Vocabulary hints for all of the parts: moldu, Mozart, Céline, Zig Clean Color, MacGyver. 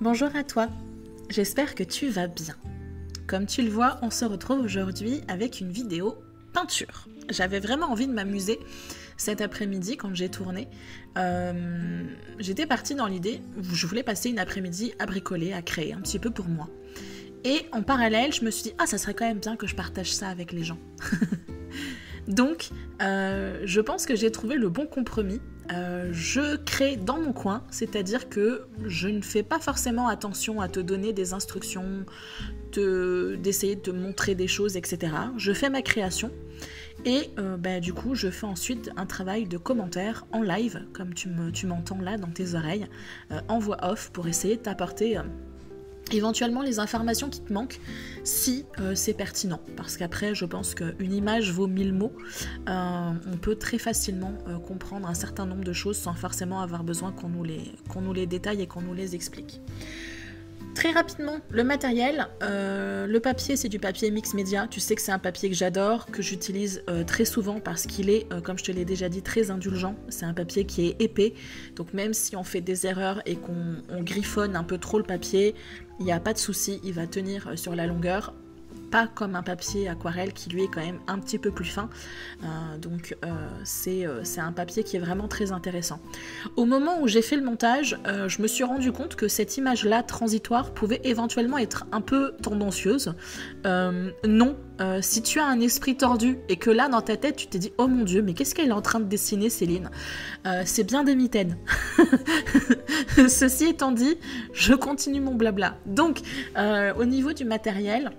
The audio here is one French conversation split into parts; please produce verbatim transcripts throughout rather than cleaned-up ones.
Bonjour à toi, j'espère que tu vas bien. Comme tu le vois, on se retrouve aujourd'hui avec une vidéo peinture. J'avais vraiment envie de m'amuser cet après-midi quand j'ai tourné. Euh, j'étais partie dans l'idée où je voulais passer une après-midi à bricoler, à créer un petit peu pour moi. Et en parallèle, je me suis dit « Ah, ça serait quand même bien que je partage ça avec les gens. » Donc, euh, je pense que j'ai trouvé le bon compromis. Euh, je crée dans mon coin, c'est-à-dire que je ne fais pas forcément attention à te donner des instructions, te, d'essayer de te montrer des choses, et cetera. Je fais ma création et euh, bah, du coup, je fais ensuite un travail de commentaire en live, comme tu me, tu m'entends là dans tes oreilles, euh, en voix off pour essayer de t'apporter... Euh, éventuellement les informations qui te manquent si euh, c'est pertinent, parce qu'après je pense qu'une image vaut mille mots. Euh, on peut très facilement euh, comprendre un certain nombre de choses sans forcément avoir besoin qu'on nous les, qu'on nous les détaille et qu'on nous les explique. Très rapidement, le matériel, euh, le papier, c'est du papier mix média. Tu sais que c'est un papier que j'adore, que j'utilise euh, très souvent parce qu'il est, euh, comme je te l'ai déjà dit, très indulgent. C'est un papier qui est épais, donc même si on fait des erreurs et qu'on on griffonne un peu trop le papier, il n'y a pas de souci, il va tenir sur la longueur, pas comme un papier aquarelle qui lui est quand même un petit peu plus fin. Euh, donc euh, c'est euh, c'est un papier qui est vraiment très intéressant. Au moment où j'ai fait le montage, euh, je me suis rendu compte que cette image-là transitoire pouvait éventuellement être un peu tendancieuse. Euh, non, euh, si tu as un esprit tordu et que là dans ta tête tu t'es dit « Oh mon Dieu, mais qu'est-ce qu'elle est en train de dessiner Céline ?» euh, C'est bien des mitaines. Ceci étant dit, je continue mon blabla. Donc euh, au niveau du matériel,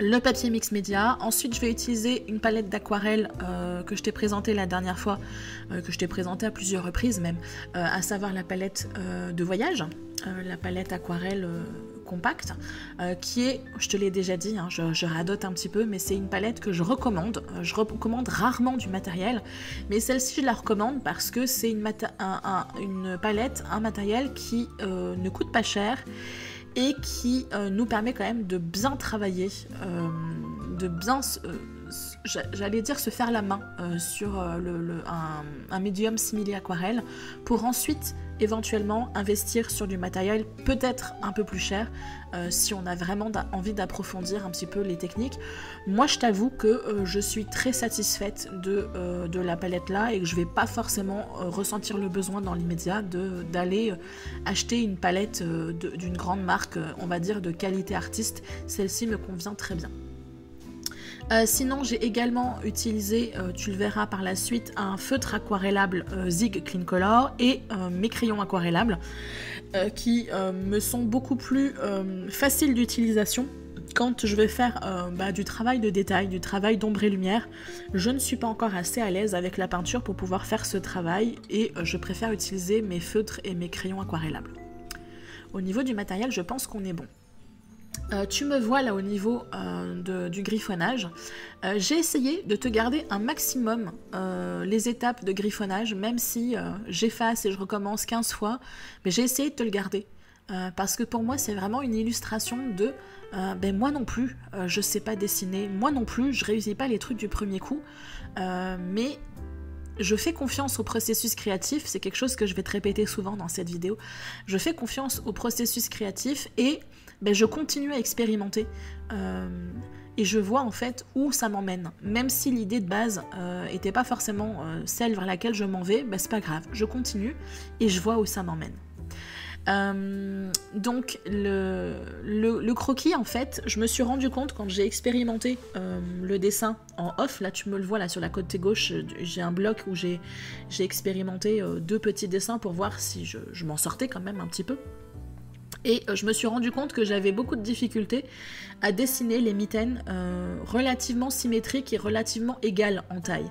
le papier mix média. Ensuite, je vais utiliser une palette d'aquarelle euh, que je t'ai présentée la dernière fois, euh, que je t'ai présentée à plusieurs reprises même, euh, à savoir la palette euh, de voyage, euh, la palette aquarelle euh, compacte, euh, qui est, je te l'ai déjà dit, hein, je, je radote un petit peu, mais c'est une palette que je recommande. Je recommande rarement du matériel, mais celle-ci, je la recommande parce que c'est une, un, un, une palette, un matériel qui euh, ne coûte pas cher, et qui euh, nous permet quand même de bien travailler, euh, de bien, euh, j'allais dire se faire la main euh, sur euh, le, le, un, un médium simili aquarelle, pour ensuite éventuellement investir sur du matériel peut-être un peu plus cher, euh, si on a vraiment envie d'approfondir un petit peu les techniques. Moi je t'avoue que euh, je suis très satisfaite de, euh, de la palette là, et que je vais pas forcément euh, ressentir le besoin dans l'immédiat d'aller euh, acheter une palette euh, d'une grande marque, euh, on va dire de qualité artiste. Celle-ci me convient très bien. Euh, sinon, j'ai également utilisé, euh, tu le verras par la suite, un feutre aquarellable euh, Zig Clean Color et euh, mes crayons aquarellables euh, qui euh, me sont beaucoup plus euh, faciles d'utilisation quand je vais faire euh, bah, du travail de détail, du travail d'ombre et lumière. Je ne suis pas encore assez à l'aise avec la peinture pour pouvoir faire ce travail et euh, je préfère utiliser mes feutres et mes crayons aquarellables. Au niveau du matériel, je pense qu'on est bon. Euh, tu me vois là au niveau euh, de, du griffonnage. Euh, j'ai essayé de te garder un maximum euh, les étapes de griffonnage, même si euh, j'efface et je recommence quinze fois, mais j'ai essayé de te le garder. Euh, parce que pour moi c'est vraiment une illustration de euh, ben moi non plus euh, je sais pas dessiner, moi non plus je réussis pas les trucs du premier coup, euh, mais je fais confiance au processus créatif, c'est quelque chose que je vais te répéter souvent dans cette vidéo. Je fais confiance au processus créatif et ben, je continue à expérimenter euh, et je vois en fait où ça m'emmène. Même si l'idée de base n'était euh, pas forcément euh, celle vers laquelle je m'en vais, ben, c'est pas grave, je continue et je vois où ça m'emmène. Euh, donc le, le, le croquis, en fait je me suis rendu compte quand j'ai expérimenté euh, le dessin en off, là tu me le vois là sur la côté gauche, j'ai un bloc où j'ai expérimenté euh, deux petits dessins pour voir si je, je m'en sortais quand même un petit peu, et euh, je me suis rendu compte que j'avais beaucoup de difficultés à dessiner les mitaines euh, relativement symétriques et relativement égales en taille,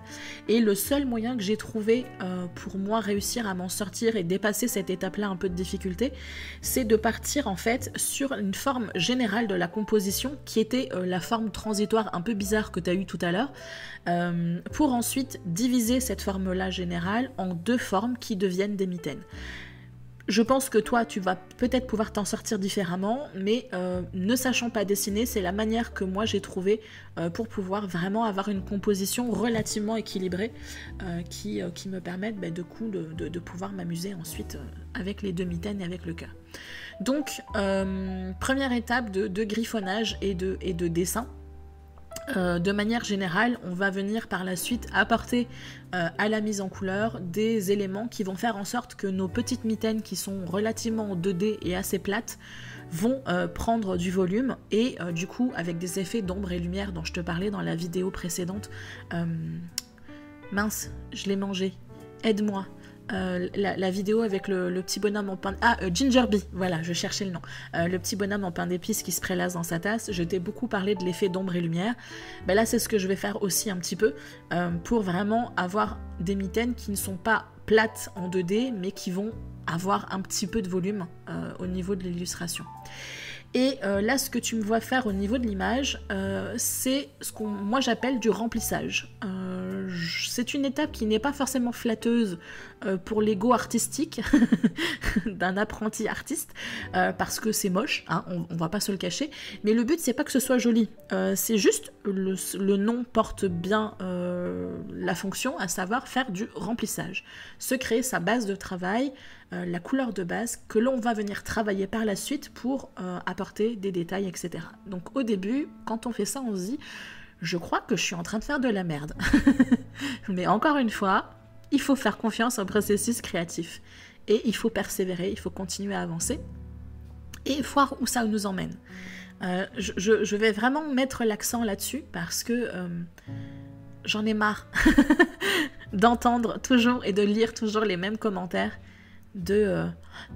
et le seul moyen que j'ai trouvé euh, pour moi réussir à m'en sortir et dépasser cette étape là un peu de difficulté, c'est de partir en fait sur une forme générale de la composition qui était euh, la forme transitoire un peu bizarre que tu as eu tout à l'heure, euh, pour ensuite diviser cette forme là générale en deux formes qui deviennent des mitaines. Je pense que toi, tu vas peut-être pouvoir t'en sortir différemment, mais euh, ne sachant pas dessiner, c'est la manière que moi j'ai trouvée euh, pour pouvoir vraiment avoir une composition relativement équilibrée euh, qui, euh, qui me permette bah, de, coup, de, de, de pouvoir m'amuser ensuite euh, avec les demi-têtes et avec le cœur. Donc, euh, première étape de, de griffonnage et de, et de dessin. Euh, de manière générale, on va venir par la suite apporter euh, à la mise en couleur des éléments qui vont faire en sorte que nos petites mitaines qui sont relativement en deux D et assez plates vont euh, prendre du volume et euh, du coup avec des effets d'ombre et lumière dont je te parlais dans la vidéo précédente. Euh... Mince, je l'ai mangé, aide-moi. Euh, la, la vidéo avec le, le petit bonhomme en pain... Ah, euh, Ginger Bee, voilà, je cherchais le nom. Euh, le petit bonhomme en pain d'épices qui se prélasse dans sa tasse. Je t'ai beaucoup parlé de l'effet d'ombre et lumière. Ben là, c'est ce que je vais faire aussi un petit peu euh, pour vraiment avoir des mitaines qui ne sont pas plates en deux D, mais qui vont avoir un petit peu de volume euh, au niveau de l'illustration. Et euh, là, ce que tu me vois faire au niveau de l'image, euh, c'est ce qu'on, moi, j'appelle du remplissage. Euh, c'est une étape qui n'est pas forcément flatteuse euh, pour l'ego artistique d'un apprenti artiste, euh, parce que c'est moche, hein, on, on va pas se le cacher. Mais le but, c'est pas que ce soit joli. Euh, c'est juste, le, le nom porte bien euh, la fonction, à savoir faire du remplissage. Se créer sa base de travail, euh, la couleur de base, que l'on va venir travailler par la suite pour euh, apporter des détails, et cetera. Donc au début, quand on fait ça, on se dit « je crois que je suis en train de faire de la merde ». Mais encore une fois, il faut faire confiance au processus créatif. Et il faut persévérer, il faut continuer à avancer et voir où ça nous emmène. Euh, je, je, je vais vraiment mettre l'accent là-dessus parce que euh, j'en ai marre d'entendre toujours et de lire toujours les mêmes commentaires de euh,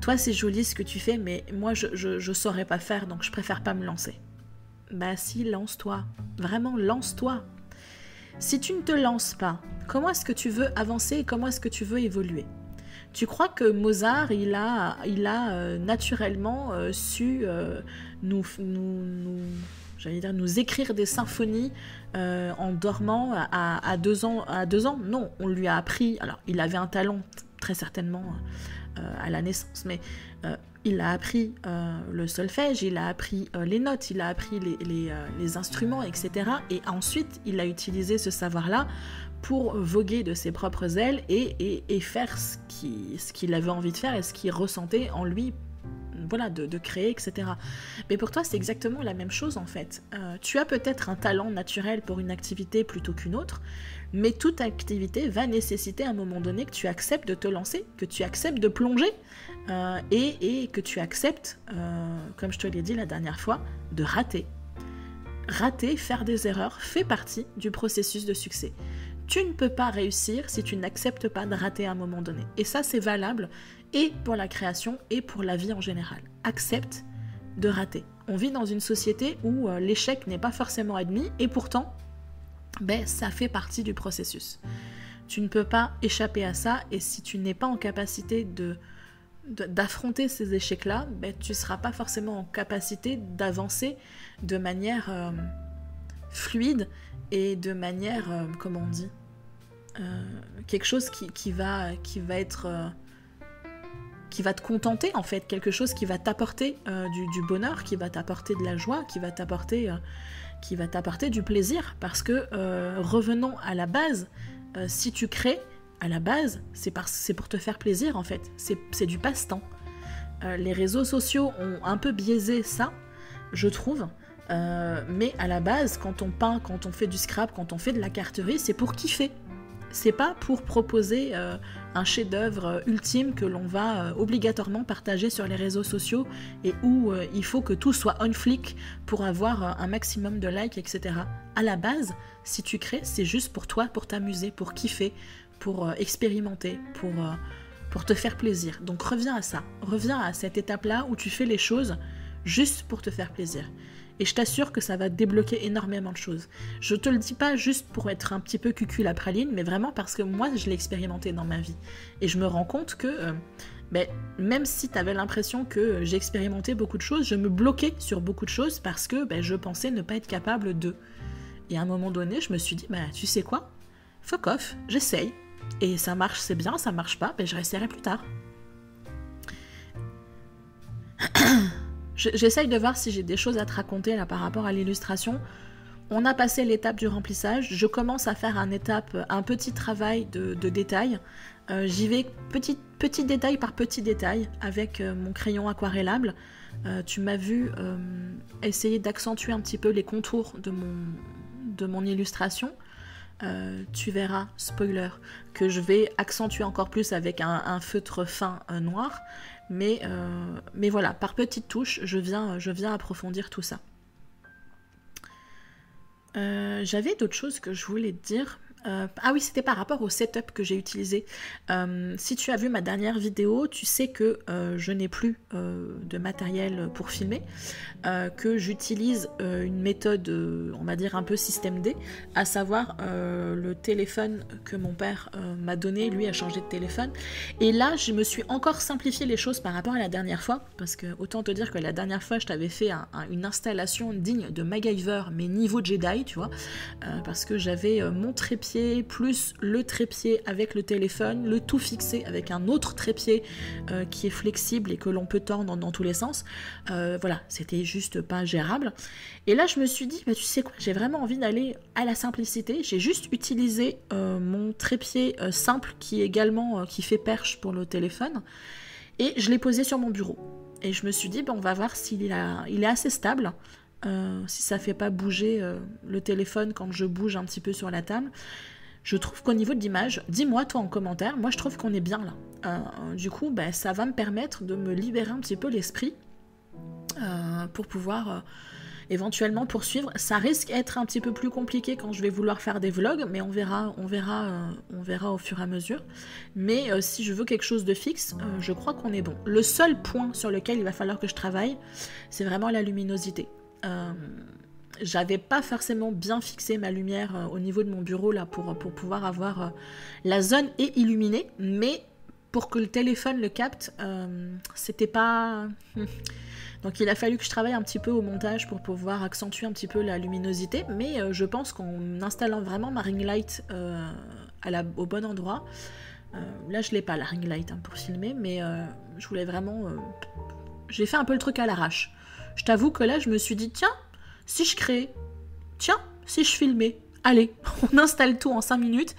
toi c'est joli ce que tu fais mais moi je, je, je saurais pas faire donc je préfère pas me lancer. Bah si, lance-toi, vraiment lance-toi. Si tu ne te lances pas, comment est-ce que tu veux avancer et comment est-ce que tu veux évoluer? Tu crois que Mozart il a, il a euh, naturellement euh, su euh, nous, nous, nous j'allais dire nous écrire des symphonies euh, en dormant à, à, deux ans, à deux ans? Non, on lui a appris, alors il avait un talent très certainement euh, à la naissance, mais euh, il a appris euh, le solfège, il a appris euh, les notes, il a appris les, les, euh, les instruments, et cetera. Et ensuite, il a utilisé ce savoir-là pour voguer de ses propres ailes et, et, et faire ce qu'il ce qu'il avait envie de faire et ce qu'il ressentait en lui, voilà, de, de créer, et cetera. Mais pour toi, c'est exactement la même chose, en fait. Euh, tu as peut-être un talent naturel pour une activité plutôt qu'une autre, mais toute activité va nécessiter à un moment donné que tu acceptes de te lancer, que tu acceptes de plonger euh, et, et que tu acceptes, euh, comme je te l'ai dit la dernière fois, de rater. Rater, faire des erreurs, fait partie du processus de succès. Tu ne peux pas réussir si tu n'acceptes pas de rater à un moment donné. Et ça, c'est valable et pour la création et pour la vie en général. Accepte de rater. On vit dans une société où euh, l'échec n'est pas forcément admis et pourtant, ben, ça fait partie du processus. Tu ne peux pas échapper à ça et si tu n'es pas en capacité de, de, d'affronter ces échecs-là, ben, tu ne seras pas forcément en capacité d'avancer de manière euh, fluide et de manière, euh, comment on dit, euh, quelque chose qui, qui, va, qui va être... Euh, qui va te contenter en fait, quelque chose qui va t'apporter euh, du, du bonheur, qui va t'apporter de la joie, qui va t'apporter euh, qui va t'apporter du plaisir, parce que euh, revenons à la base, euh, si tu crées, à la base, c'est pour te faire plaisir en fait, c'est du passe-temps. Euh, les réseaux sociaux ont un peu biaisé ça, je trouve, euh, mais à la base, quand on peint, quand on fait du scrap, quand on fait de la carterie, c'est pour kiffer. C'est pas pour proposer euh, un chef-d'œuvre ultime que l'on va euh, obligatoirement partager sur les réseaux sociaux et où euh, il faut que tout soit on flic pour avoir euh, un maximum de likes, et cetera. À la base, si tu crées, c'est juste pour toi, pour t'amuser, pour kiffer, pour euh, expérimenter, pour, euh, pour te faire plaisir. Donc reviens à ça, reviens à cette étape-là où tu fais les choses juste pour te faire plaisir. Et je t'assure que ça va débloquer énormément de choses. Je te le dis pas juste pour être un petit peu cucul la praline, mais vraiment parce que moi, je l'ai expérimenté dans ma vie. Et je me rends compte que, euh, ben, même si tu avais l'impression que j'ai expérimenté beaucoup de choses, je me bloquais sur beaucoup de choses parce que ben, je pensais ne pas être capable de. Et à un moment donné, je me suis dit, bah, tu sais quoi? Fuck off, j'essaye. Et ça marche, c'est bien, ça marche pas, ben, je réessayerai plus tard. J'essaye de voir si j'ai des choses à te raconter là par rapport à l'illustration. On a passé l'étape du remplissage, je commence à faire un, étape, un petit travail de, de détail. Euh, J'y vais petit, petit détail par petit détail avec euh, mon crayon aquarellable. Euh, tu m'as vu euh, essayer d'accentuer un petit peu les contours de mon, de mon illustration. Euh, tu verras, spoiler, que je vais accentuer encore plus avec un, un feutre fin euh, noir. Mais, euh, mais voilà, par petites touches, je viens, je viens approfondir tout ça. Euh, j'avais d'autres choses que je voulais te dire. Euh, ah oui, c'était par rapport au setup que j'ai utilisé. Euh, si tu as vu ma dernière vidéo, tu sais que euh, je n'ai plus euh, de matériel pour filmer, euh, que j'utilise euh, une méthode, euh, on va dire un peu système D, à savoir euh, le téléphone que mon père euh, m'a donné, lui a changé de téléphone. Et là, je me suis encore simplifié les choses par rapport à la dernière fois, parce que autant te dire que la dernière fois, je t'avais fait un, un, une installation digne de MacGyver, mais niveau Jedi, tu vois, euh, parce que j'avais euh, mon trépied, plus le trépied avec le téléphone, le tout fixé avec un autre trépied euh, qui est flexible et que l'on peut tordre dans, dans tous les sens. Euh, voilà, c'était juste pas gérable. Et là, je me suis dit, bah, tu sais quoi, j'ai vraiment envie d'aller à la simplicité. J'ai juste utilisé euh, mon trépied euh, simple qui est également euh, qui fait perche pour le téléphone et je l'ai posé sur mon bureau. Et je me suis dit, bah, on va voir s'il a, il est assez stable. Euh, si ça fait pas bouger euh, le téléphone quand je bouge un petit peu sur la table. Je trouve qu'au niveau de l'image, dis-moi toi en commentaire, moi je trouve qu'on est bien là. Euh, du coup, bah, ça va me permettre de me libérer un petit peu l'esprit euh, pour pouvoir euh, éventuellement poursuivre. Ça risque d'être un petit peu plus compliqué quand je vais vouloir faire des vlogs, mais on verra, on verra, euh, on verra au fur et à mesure. Mais euh, si je veux quelque chose de fixe, euh, je crois qu'on est bon. Le seul point sur lequel il va falloir que je travaille, c'est vraiment la luminosité. Euh, j'avais pas forcément bien fixé ma lumière euh, au niveau de mon bureau là pour, pour pouvoir avoir euh, la zone est illuminée, mais pour que le téléphone le capte euh, c'était pas donc il a fallu que je travaille un petit peu au montage pour pouvoir accentuer un petit peu la luminosité, mais euh, je pense qu'en installant vraiment ma ring light euh, à la, au bon endroit euh, là je l'ai pas la ring light hein, pour filmer, mais euh, je voulais vraiment euh, j'ai fait un peu le truc à l'arrache. Je t'avoue que là, je me suis dit, tiens, si je crée, tiens, si je filmais, allez, on installe tout en cinq minutes.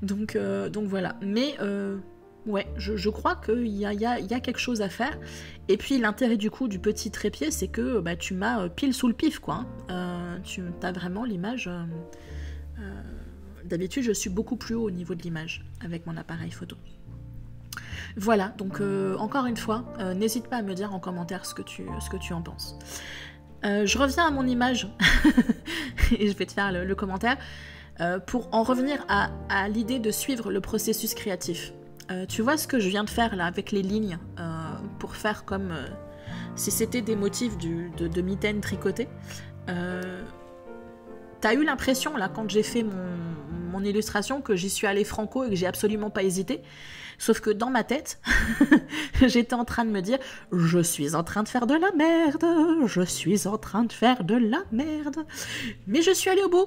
Donc, euh, donc voilà. Mais euh, ouais, je, je crois qu'il y a, y a, y a quelque chose à faire. Et puis l'intérêt du coup du petit trépied, c'est que bah, tu m'as pile sous le pif, quoi. Euh, tu as vraiment l'image... Euh, euh, d'habitude, je suis beaucoup plus haut au niveau de l'image avec mon appareil photo. Voilà, donc euh, encore une fois, euh, n'hésite pas à me dire en commentaire ce que tu, ce que tu en penses. Euh, je reviens à mon image, et je vais te faire le, le commentaire, euh, pour en revenir à, à l'idée de suivre le processus créatif. Euh, tu vois ce que je viens de faire là avec les lignes, euh, pour faire comme euh, si c'était des motifs du, de, de mitaines tricotées. Euh, T'as eu l'impression là quand j'ai fait mon, mon illustration que j'y suis allée franco et que j'ai absolument pas hésité. Sauf que dans ma tête, j'étais en train de me dire « Je suis en train de faire de la merde, je suis en train de faire de la merde. » Mais je suis allée au bout.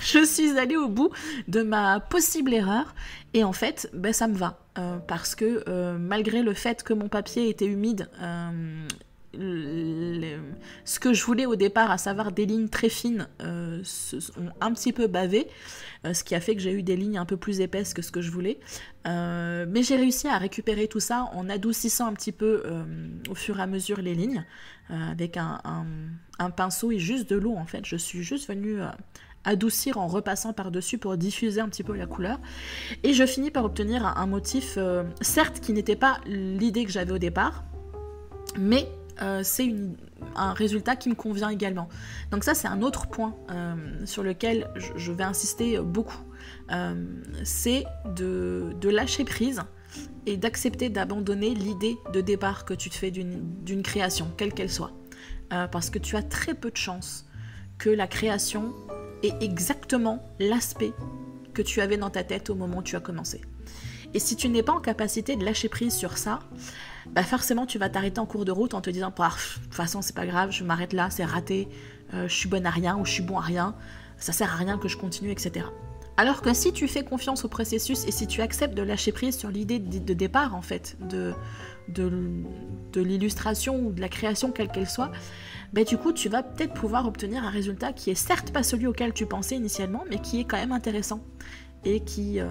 Je suis allée au bout de ma possible erreur. Et en fait, ben, ça me va. Euh, parce que euh, malgré le fait que mon papier était humide, euh, le, ce que je voulais au départ, à savoir des lignes très fines, euh, se, ont un petit peu bavé, euh, ce qui a fait que j'ai eu des lignes un peu plus épaisses que ce que je voulais. Euh, mais j'ai réussi à récupérer tout ça en adoucissant un petit peu euh, au fur et à mesure les lignes, euh, avec un, un, un pinceau et juste de l'eau en fait. Je suis juste venue euh, adoucir en repassant par-dessus pour diffuser un petit peu la couleur. Et je finis par obtenir un, un motif, euh, certes qui n'était pas l'idée que j'avais au départ, mais... Euh, c'est un résultat qui me convient également. Donc ça, c'est un autre point euh, sur lequel je, je vais insister beaucoup. Euh, c'est de, de lâcher prise et d'accepter d'abandonner l'idée de départ que tu te fais d'une création, quelle qu'elle soit. Euh, parce que tu as très peu de chances que la création ait exactement l'aspect que tu avais dans ta tête au moment où tu as commencé. Et si tu n'es pas en capacité de lâcher prise sur ça, bah forcément tu vas t'arrêter en cours de route en te disant bah, « de toute façon c'est pas grave, je m'arrête là, c'est raté, euh, je suis bonne à rien ou je suis bon à rien, ça sert à rien que je continue, et cetera » Alors que si tu fais confiance au processus et si tu acceptes de lâcher prise sur l'idée de départ en fait, de, de, de l'illustration ou de la création quelle qu'elle soit, ben du coup tu vas peut-être pouvoir obtenir un résultat qui est certes pas celui auquel tu pensais initialement, mais qui est quand même intéressant et qui euh,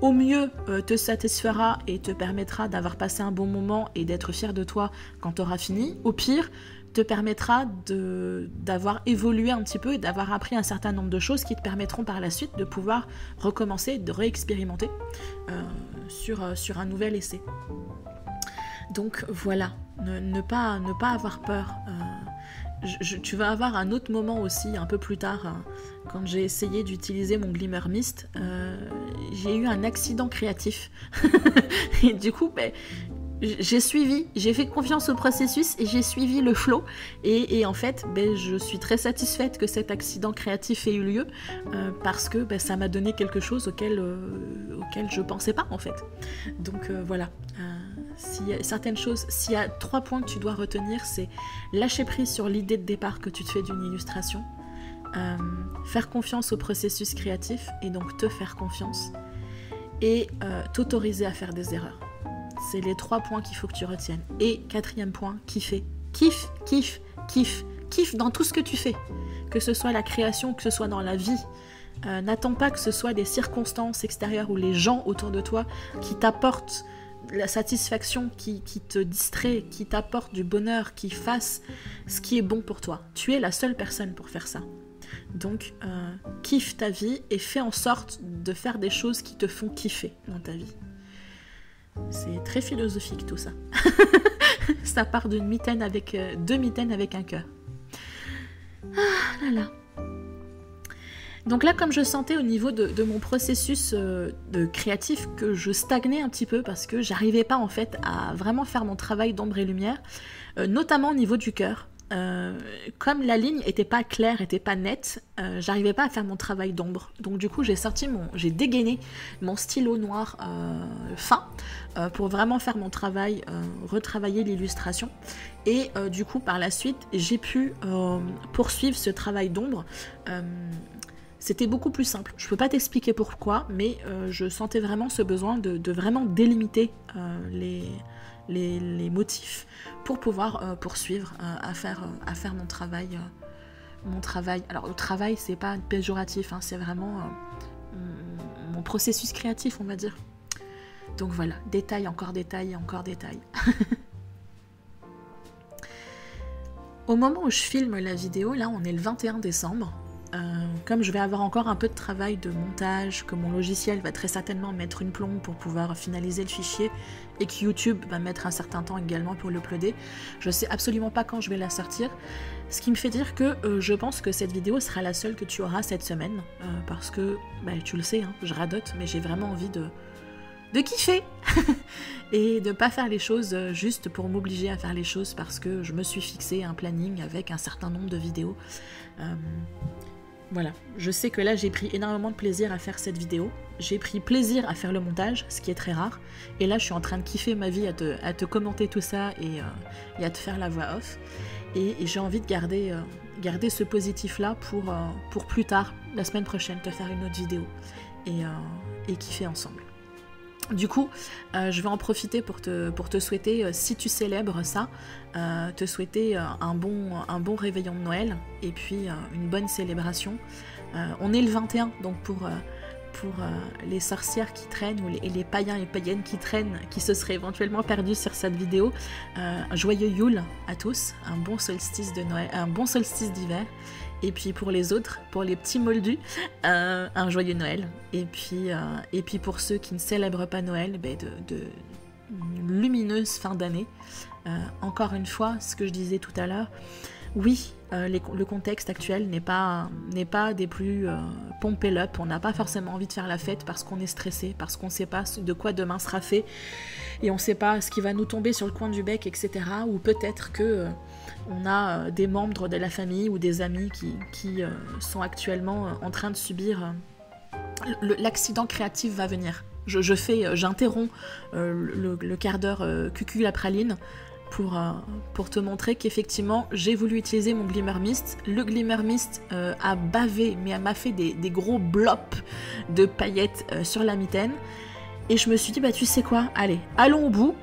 au mieux euh, te satisfera et te permettra d'avoir passé un bon moment et d'être fier de toi quand tu auras fini, au pire te permettra d'avoir évolué un petit peu et d'avoir appris un certain nombre de choses qui te permettront par la suite de pouvoir recommencer, de réexpérimenter euh, sur, euh, sur un nouvel essai. Donc voilà, ne, ne, pas, ne pas avoir peur. Euh, je, je, tu vas avoir un autre moment aussi, un peu plus tard, hein, quand j'ai essayé d'utiliser mon Glimmer Mist, euh, j'ai eu un accident créatif. Et du coup, ben... j'ai suivi, j'ai fait confiance au processus et j'ai suivi le flow et, et en fait ben, je suis très satisfaite que cet accident créatif ait eu lieu euh, parce que ben, ça m'a donné quelque chose auquel, euh, auquel je pensais pas en fait. Donc euh, voilà, euh, s'il y a certaines choses, s'il y a trois points que tu dois retenir, c'est lâcher prise sur l'idée de départ que tu te fais d'une illustration, euh, faire confiance au processus créatif et donc te faire confiance et euh, t'autoriser à faire des erreurs. C'est les trois points qu'il faut que tu retiennes. Et quatrième point, kiffer. Kiff, kiff, kiff. Kiff dans tout ce que tu fais. Que ce soit la création, que ce soit dans la vie. Euh, n'attends pas que ce soit des circonstances extérieures ou les gens autour de toi qui t'apportent la satisfaction, qui, qui te distraient, qui t'apportent du bonheur, qui fassent ce qui est bon pour toi. Tu es la seule personne pour faire ça. Donc, euh, kiffe ta vie et fais en sorte de faire des choses qui te font kiffer dans ta vie. C'est très philosophique tout ça. Ça part d'une mitaine avec euh, deux mitaines avec un cœur. Ah là là. Donc là, comme je sentais au niveau de, de mon processus euh, de créatif que je stagnais un petit peu parce que j'arrivais pas en fait à vraiment faire mon travail d'ombre et lumière, euh, notamment au niveau du cœur. Euh, comme la ligne n'était pas claire, n'était pas nette, euh, j'arrivais pas à faire mon travail d'ombre. Donc du coup, j'ai sorti mon, j'ai dégainé mon stylo noir euh, fin euh, pour vraiment faire mon travail, euh, retravailler l'illustration. Et euh, du coup, par la suite, j'ai pu euh, poursuivre ce travail d'ombre. Euh, C'était beaucoup plus simple. Je ne peux pas t'expliquer pourquoi, mais euh, je sentais vraiment ce besoin de, de vraiment délimiter euh, les, les, les motifs pour pouvoir euh, poursuivre euh, à, faire, euh, à faire mon travail. Euh, mon travail. Alors le travail, c'est pas péjoratif, hein, c'est vraiment euh, mon processus créatif, on va dire. Donc voilà, détail, encore détail, encore détail. Au moment où je filme la vidéo, là on est le vingt et un décembre. Euh, comme je vais avoir encore un peu de travail de montage, que mon logiciel va très certainement mettre une plombe pour pouvoir finaliser le fichier et que YouTube va mettre un certain temps également pour l'uploader, je sais absolument pas quand je vais la sortir, ce qui me fait dire que euh, je pense que cette vidéo sera la seule que tu auras cette semaine euh, parce que, bah, tu le sais, hein, je radote, mais j'ai vraiment envie de, de kiffer et de pas faire les choses juste pour m'obliger à faire les choses parce que je me suis fixé un planning avec un certain nombre de vidéos. euh, Voilà, je sais que là j'ai pris énormément de plaisir à faire cette vidéo, j'ai pris plaisir à faire le montage, ce qui est très rare, et là je suis en train de kiffer ma vie à te, à te commenter tout ça et, euh, et à te faire la voix off, et, et j'ai envie de garder, euh, garder ce positif là pour, euh, pour plus tard, la semaine prochaine, te faire une autre vidéo, et, euh, et kiffer ensemble. Du coup, euh, je vais en profiter pour te, pour te souhaiter, euh, si tu célèbres ça, euh, te souhaiter euh, un, bon, un bon réveillon de Noël et puis euh, une bonne célébration. Euh, on est le vingt et un, donc pour, euh, pour euh, les sorcières qui traînent ou les, et les païens et païennes qui traînent, qui se seraient éventuellement perdus sur cette vidéo, euh, un joyeux Yule à tous, un bon solstice de Noël, un bon solstice d'hiver. Et puis pour les autres, pour les petits moldus, euh, un joyeux Noël. Et puis, euh, et puis pour ceux qui ne célèbrent pas Noël, bah de, de lumineuse fin d'année. Euh, encore une fois, ce que je disais tout à l'heure, oui, euh, les, le contexte actuel n'est pas, n'est pas des plus euh, pompés l'up. On n'a pas forcément envie de faire la fête parce qu'on est stressé, parce qu'on ne sait pas de quoi demain sera fait. Et on ne sait pas ce qui va nous tomber sur le coin du bec, et cetera. Ou peut-être que... Euh, on a des membres de la famille ou des amis qui, qui euh, sont actuellement en train de subir... Euh, l'accident créatif va venir. Je, je fais, j'interromps euh, le, le quart d'heure euh, cucu la praline pour, euh, pour te montrer qu'effectivement, j'ai voulu utiliser mon Glimmer Mist. Le Glimmer Mist euh, a bavé, mais m'a fait des, des gros blops de paillettes euh, sur la mitaine. Et je me suis dit, bah tu sais quoi, allez, allons au bout.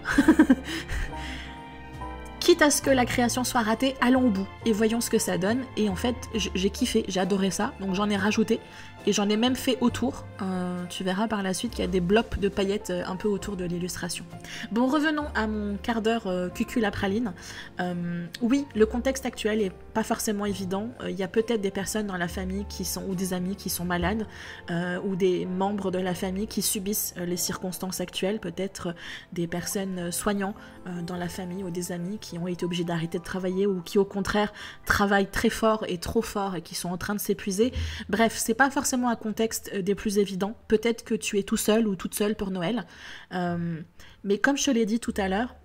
quitte à ce que la création soit ratée, allons au bout et voyons ce que ça donne. Et en fait, j'ai kiffé, j'ai adoré ça, donc j'en ai rajouté et j'en ai même fait autour. Euh, tu verras par la suite qu'il y a des blops de paillettes un peu autour de l'illustration. Bon, revenons à mon quart d'heure euh, cucul à praline. Euh, oui, le contexte actuel est pas forcément évident. Il euh, y a peut-être des personnes dans la famille qui sont, ou des amis qui sont malades, euh, ou des membres de la famille qui subissent euh, les circonstances actuelles, peut-être euh, des personnes euh, soignants euh, dans la famille ou des amis qui ont été obligés d'arrêter de travailler ou qui au contraire travaillent très fort et trop fort et qui sont en train de s'épuiser. Bref, c'est pas forcément un contexte des plus évidents. Peut-être que tu es tout seul ou toute seule pour Noël. Euh, mais comme je te l'ai dit tout à l'heure,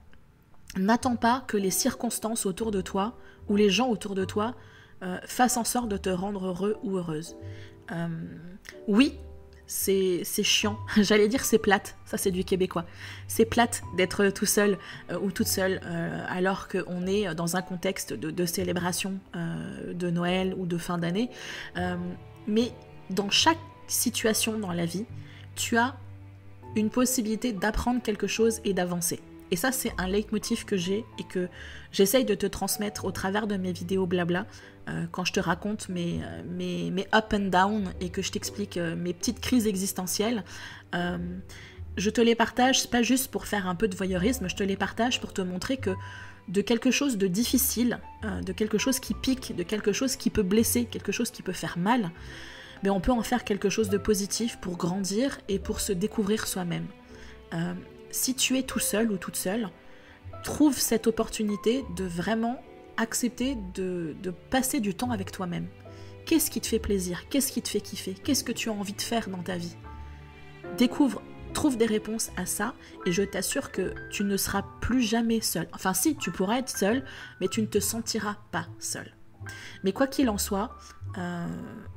n'attends pas que les circonstances autour de toi ou les gens autour de toi euh, fassent en sorte de te rendre heureux ou heureuse. Euh, oui, c'est chiant, j'allais dire c'est plate, ça c'est du québécois, c'est plate d'être tout seul euh, ou toute seule euh, alors qu'on est dans un contexte de, de célébration euh, de Noël ou de fin d'année, euh, mais dans chaque situation dans la vie, tu as une possibilité d'apprendre quelque chose et d'avancer. Et ça, c'est un leitmotiv que j'ai et que j'essaye de te transmettre au travers de mes vidéos blabla, euh, quand je te raconte mes, mes, mes up and down et que je t'explique euh, mes petites crises existentielles. Euh, je te les partage, c'est pas juste pour faire un peu de voyeurisme, je te les partage pour te montrer que de quelque chose de difficile, euh, de quelque chose qui pique, de quelque chose qui peut blesser, quelque chose qui peut faire mal, mais on peut en faire quelque chose de positif pour grandir et pour se découvrir soi-même. Euh, Si tu es tout seul ou toute seule, trouve cette opportunité de vraiment accepter de, de passer du temps avec toi-même. Qu'est-ce qui te fait plaisir? Qu'est-ce qui te fait kiffer? Qu'est-ce que tu as envie de faire dans ta vie? Découvre, trouve des réponses à ça et je t'assure que tu ne seras plus jamais seul. Enfin si, tu pourras être seul, mais tu ne te sentiras pas seul. Mais quoi qu'il en soit, euh,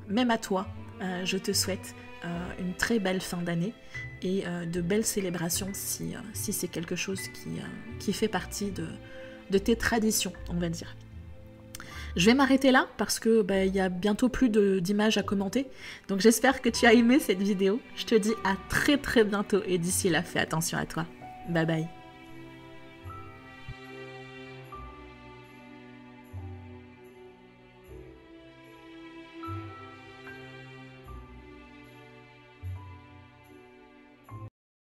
même à toi, euh, je te souhaite euh, une très belle fin d'année et euh, de belles célébrations si, euh, si c'est quelque chose qui, euh, qui fait partie de, de tes traditions, on va dire. Je vais m'arrêter là parce que bah, y a bientôt plus d'images à commenter. Donc j'espère que tu as aimé cette vidéo. Je te dis à très très bientôt et d'ici là, fais attention à toi. Bye bye.